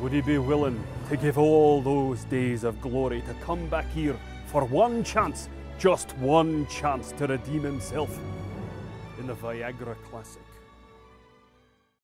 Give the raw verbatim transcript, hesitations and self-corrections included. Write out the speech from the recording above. Would he be willing to give all those days of glory to come back here for one chance, just one chance, to redeem himself in the Viagra Classic?